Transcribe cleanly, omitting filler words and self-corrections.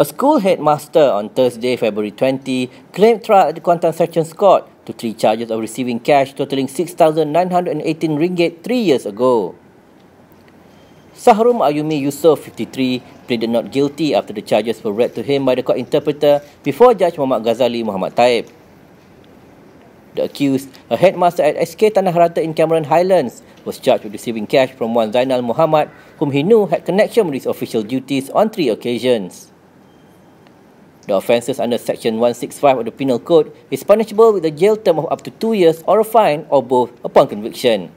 A school headmaster on Thursday, February 20, claimed trial at the Kuantan Sessions Court to three charges of receiving cash totaling 6,918 ringgit 3 years ago. Sahrum Ayumi Yusoff, 53, pleaded not guilty after the charges were read to him by the court interpreter before Judge Mohd Ghazali Muhammad Taib. The accused, a headmaster at SK Tanah Rata in Cameron Highlands, was charged with receiving cash from one Zainal Mohammad, whom he knew had connection with his official duties on three occasions. The offences under Section 165 of the Penal Code is punishable with a jail term of up to 2 years or a fine or both upon conviction.